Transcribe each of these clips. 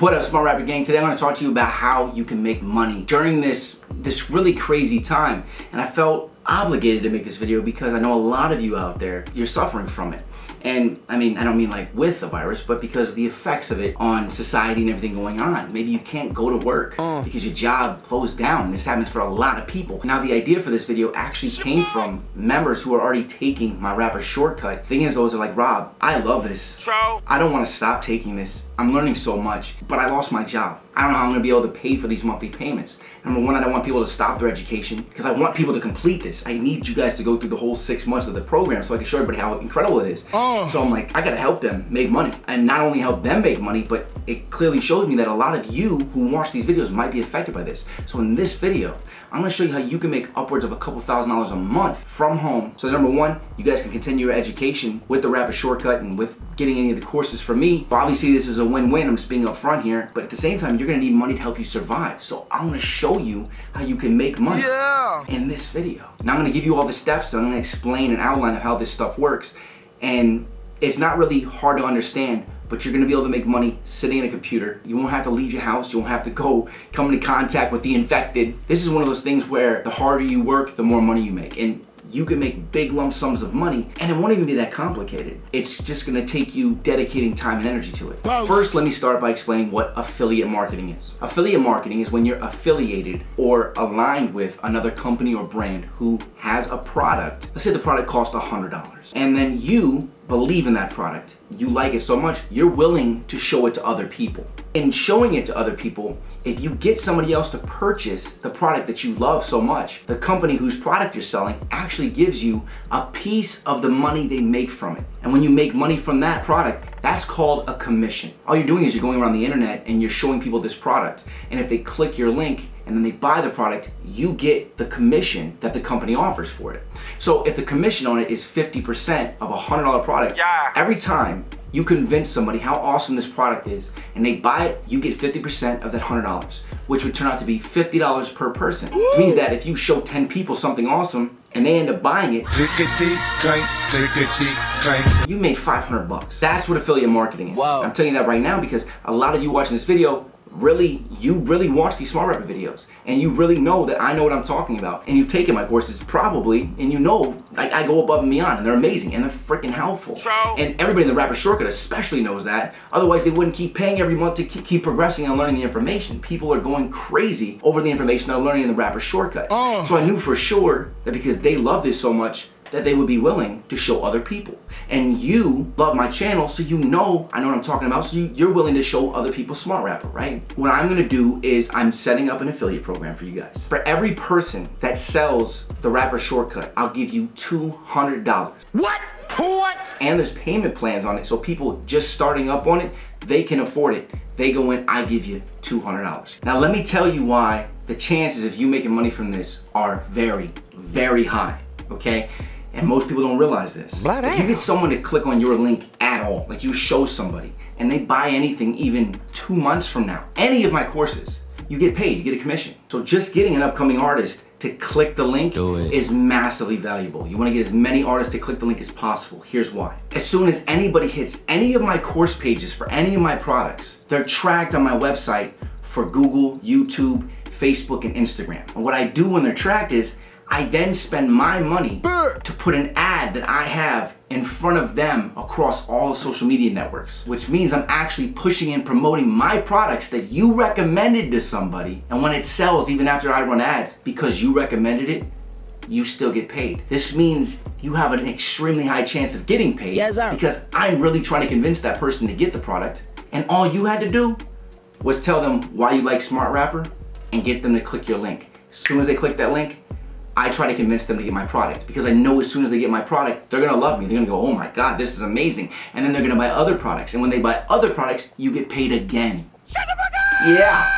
What up, Smart Rapper gang? Today I'm going to talk to you about how you can make money during this really crazy time. And I felt obligated to make this video because I know a lot of you out there, you're suffering from it. And I mean, I don't mean like with the virus, but because of the effects of it on society and everything going on. Maybe you can't go to work because your job closed down. This happens for a lot of people. Now, the idea for this video actually came from members who are already taking my Rapper Shortcut. Thing is, those are like, Rob, I love this. I don't want to stop taking this. I'm learning so much, but I lost my job. I don't know how I'm gonna be able to pay for these monthly payments. Number one, I don't want people to stop their education because I want people to complete this. I need you guys to go through the whole 6 months of the program so I can show everybody how incredible it is. So I'm like, I gotta help them make money. And not only help them make money, but it clearly shows me that a lot of you who watch these videos might be affected by this. So in this video, I'm gonna show you how you can make upwards of a couple $1,000s a month from home. So number one, you guys can continue your education with the Rapper Shortcut and with getting any of the courses from me. But obviously this is a win-win, I'm just being upfront here, but at the same time, you're gonna need money to help you survive. So I'm gonna show you how you can make money in this video. Now I'm gonna give you all the steps and I'm gonna explain an outline of how this stuff works. And it's not really hard to understand, but you're gonna be able to make money sitting at a computer. You won't have to leave your house. You won't have to go come into contact with the infected. This is one of those things where the harder you work, the more money you make. And you can make big lump sums of money, and it won't even be that complicated. It's just gonna take you dedicating time and energy to it. First, let me start by explaining what affiliate marketing is. Affiliate marketing is when you're affiliated or aligned with another company or brand who has a product. Let's say the product costs $100, and then you believe in that product. You like it so much, you're willing to show it to other people. In showing it to other people, if you get somebody else to purchase the product that you love so much, the company whose product you're selling actually gives you a piece of the money they make from it. And when you make money from that product, that's called a commission. All you're doing is you're going around the internet and you're showing people this product. And if they click your link and then they buy the product, you get the commission that the company offers for it. So if the commission on it is 50% of a $100 product, every time you convince somebody how awesome this product is and they buy it, you get 50% of that $100, which would turn out to be $50 per person. Which means that if you show 10 people something awesome and they end up buying it, you made 500 bucks. That's what affiliate marketing is. Whoa. I'm telling you that right now because a lot of you watching this video, you really watch these Smart Rapper videos and you really know that I know what I'm talking about. And you've taken my courses probably and you know I go above and beyond and they're amazing and they're freaking helpful. And everybody in the Rapper Shortcut especially knows that. Otherwise they wouldn't keep paying every month to keep progressing and learning the information. People are going crazy over the information they're learning in the Rapper Shortcut. So I knew for sure that because they love this so much that they would be willing to show other people. And you love my channel, so you know I know what I'm talking about, so you're willing to show other people Smart Rapper, right? What I'm gonna do is I'm setting up an affiliate program for you guys. For every person that sells the Rapper Shortcut, I'll give you $200. What? And there's payment plans on it, so people just starting up on it, they can afford it. They go in, I give you $200. Now let me tell you why the chances of you making money from this are very, very high, okay? And most people don't realize this. If you get someone to click on your link at all, like you show somebody, and they buy anything even 2 months from now, any of my courses, you get paid, you get a commission. So just getting an upcoming artist to click the link is massively valuable. You wanna get as many artists to click the link as possible. Here's why. As soon as anybody hits any of my course pages for any of my products, they're tracked on my website for Google, YouTube, Facebook, and Instagram. And what I do when they're tracked is, I then spend my money to put an ad that I have in front of them across all social media networks, which means I'm actually pushing and promoting my products that you recommended to somebody. And when it sells, even after I run ads, because you recommended it, you still get paid. This means you have an extremely high chance of getting paid because I'm really trying to convince that person to get the product. And all you had to do was tell them why you like Smart Rapper and get them to click your link. As soon as they click that link, I try to convince them to get my product because I know as soon as they get my product, they're gonna love me. They're gonna go, oh my God, this is amazing. And then they're gonna buy other products. And when they buy other products, you get paid again. Shut the fuck up! Yeah,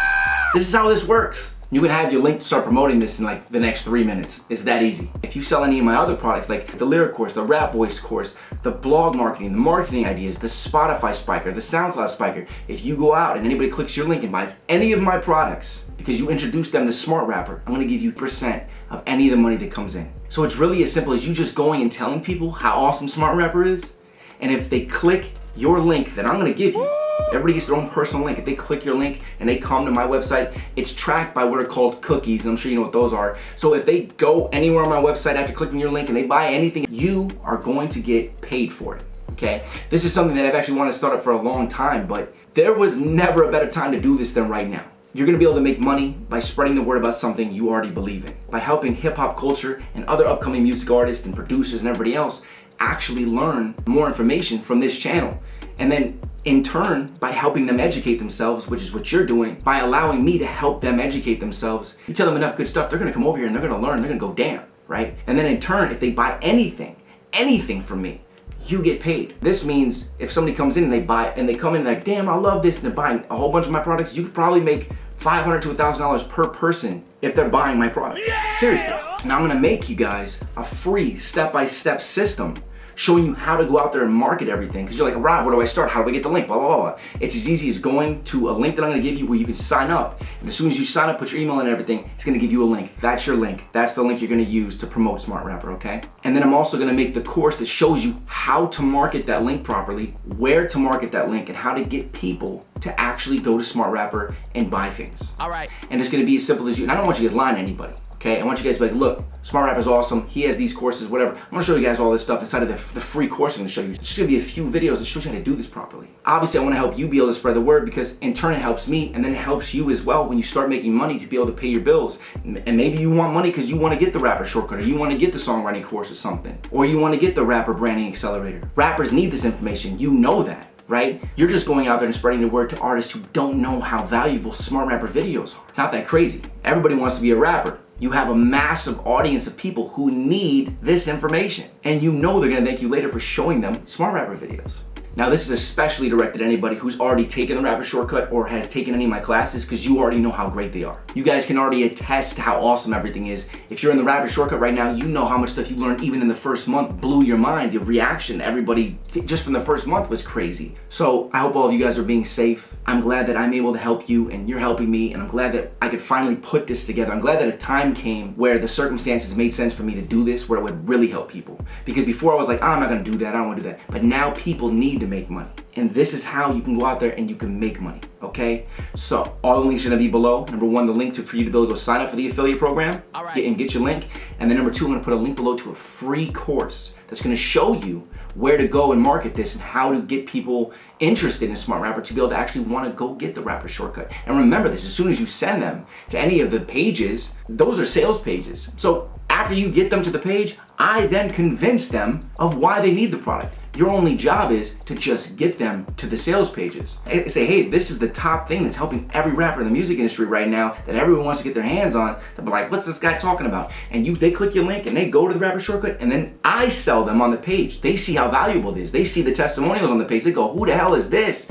this is how this works. You can have your link to start promoting this in like the next 3 minutes. It's that easy. If you sell any of my other products, like the Lyric Course, the Rap Voice Course, the Blog Marketing, the Marketing Ideas, the Spotify Spiker, the SoundCloud Spiker, if you go out and anybody clicks your link and buys any of my products, because you introduced them to Smart Rapper, I'm gonna give you % of any of the money that comes in. So it's really as simple as you just going and telling people how awesome Smart Rapper is, and if they click your link that I'm gonna give you, Everybody gets their own personal link. If they click your link and they come to my website, it's tracked by what are called cookies. I'm sure you know what those are. So if they go anywhere on my website after clicking your link and they buy anything, you are going to get paid for it, okay? This is something that I've actually wanted to start up for a long time, but there was never a better time to do this than right now. You're gonna be able to make money by spreading the word about something you already believe in, by helping hip hop culture and other upcoming music artists and producers and everybody else actually learn more information from this channel. And then in turn, by helping them educate themselves, which is what you're doing, by allowing me to help them educate themselves. You tell them enough good stuff, they're gonna come over here and they're gonna learn, they're gonna go damn, right? And then in turn, if they buy anything from me, you get paid. This means if somebody comes in and they buy, and they come in and they're like, damn, I love this, and they're buying a whole bunch of my products, you could probably make $500 to $1,000 per person if they're buying my products. Yeah! Seriously. Now I'm gonna make you guys a free step-by-step system showing you how to go out there and market everything. Cause you're like, Rob, where do I start? How do I get the link? Blah, blah, blah. It's as easy as going to a link that I'm gonna give you where you can sign up. And as soon as you sign up, put your email and everything, it's gonna give you a link. That's your link. That's the link you're gonna use to promote Smart Rapper, okay? And then I'm also gonna make the course that shows you how to market that link properly, where to market that link, and how to get people to actually go to Smart Rapper and buy things. All right. And it's gonna be as simple as you, and I don't want you to lie to anybody. Okay, I want you guys to be like, look, Smart Rapper's awesome. He has these courses, whatever. I'm gonna show you guys all this stuff inside of the free course I'm gonna show you. It's just gonna be a few videos that shows you how to do this properly. Obviously, I wanna help you be able to spread the word because in turn it helps me and then it helps you as well when you start making money to be able to pay your bills. And maybe you want money because you wanna get the Rapper Shortcut or you wanna get the songwriting course or something. Or you wanna get the Rapper Branding Accelerator. Rappers need this information, you know that, right? You're just going out there and spreading the word to artists who don't know how valuable Smart Rapper videos are. It's not that crazy. Everybody wants to be a rapper. You have a massive audience of people who need this information. And you know they're gonna thank you later for showing them Smart Rapper videos. Now this is especially directed at anybody who's already taken the Rapper Shortcut or has taken any of my classes because you already know how great they are. You guys can already attest to how awesome everything is. If you're in the Rapper Shortcut right now, you know how much stuff you learned even in the first month blew your mind. The reaction everybody just from the first month was crazy. So I hope all of you guys are being safe. I'm glad that I'm able to help you and you're helping me and I'm glad that I could finally put this together. I'm glad that a time came where the circumstances made sense for me to do this, where it would really help people. Because before I was like, I'm not gonna do that, I don't wanna do that. But now people need to make money. And this is how you can go out there and you can make money, okay? So all the links are gonna be below. Number one, the link for you to be able to go sign up for the affiliate program and get your link. And then number two, I'm gonna put a link below to a free course that's gonna show you where to go and market this and how to get people interested in Smart Rapper to be able to actually wanna go get the Rapper Shortcut. And remember this, as soon as you send them to any of the pages, those are sales pages. So after you get them to the page, I then convince them of why they need the product. Your only job is to just get them to the sales pages. I say, hey, this is the top thing that's helping every rapper in the music industry right now that everyone wants to get their hands on. They'll be like, what's this guy talking about? And they click your link and they go to the Rapper Shortcut and then I sell them on the page. They see how valuable it is. They see the testimonials on the page. They go, who the hell is this?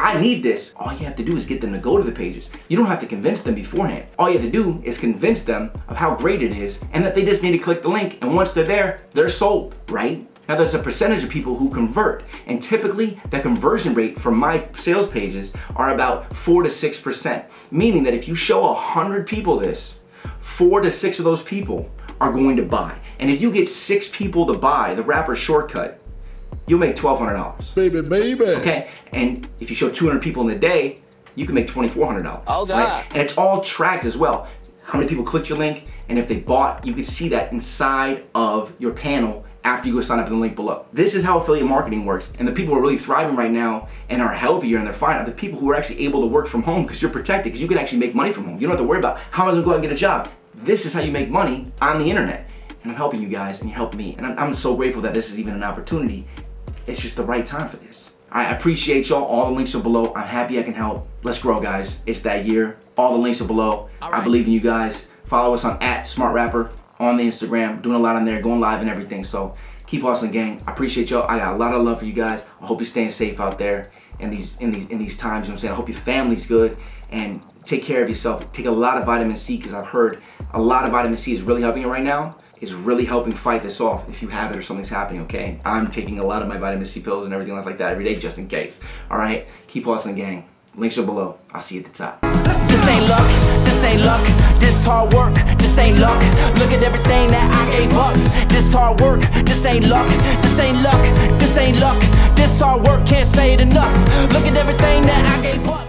I need this. All you have to do is get them to go to the pages. You don't have to convince them beforehand. All you have to do is convince them of how great it is and that they just need to click the link. And once they're there, they're sold, right? Now there's a percentage of people who convert, and typically the conversion rate from my sales pages are about 4 to 6%, meaning that if you show 100 people this, 4 to 6 of those people are going to buy. And if you get 6 people to buy the Rapper Shortcut, you'll make $1,200. Baby, baby. Okay, and if you show 200 people in a day, you can make $2,400. Oh God. Right? And it's all tracked as well. How many people clicked your link, and if they bought, you can see that inside of your panel after you go sign up in the link below. This is how affiliate marketing works, and the people who are really thriving right now and are healthier and they're fine are the people who are actually able to work from home because you're protected, because you can actually make money from home. You don't have to worry about how am I gonna go out and get a job. This is how you make money on the internet. And I'm helping you guys and you help me. And I'm so grateful that this is even an opportunity. It's just the right time for this. I appreciate y'all. All the links are below. I'm happy I can help. Let's grow, guys. It's that year. All the links are below. I believe in you guys. Follow us on @SmartRapper. On the Instagram, doing a lot on there, going live and everything. So keep hustling, gang. I appreciate y'all. I got a lot of love for you guys. I hope you're staying safe out there in these times. You know what I'm saying? I hope your family's good and take care of yourself. Take a lot of vitamin C because I've heard a lot of vitamin C is really helping you right now. It's really helping fight this off if you have it or something's happening, okay? I'm taking a lot of my vitamin C pills and everything else like that every day just in case. All right, keep hustling, gang. Links are below. I'll see you at the top. This ain't luck. This ain't luck, this hard work, this ain't luck. Look at everything that I gave up. This hard work, this ain't luck, this ain't luck, this ain't luck. This hard work, can't say it enough. Look at everything that I gave up.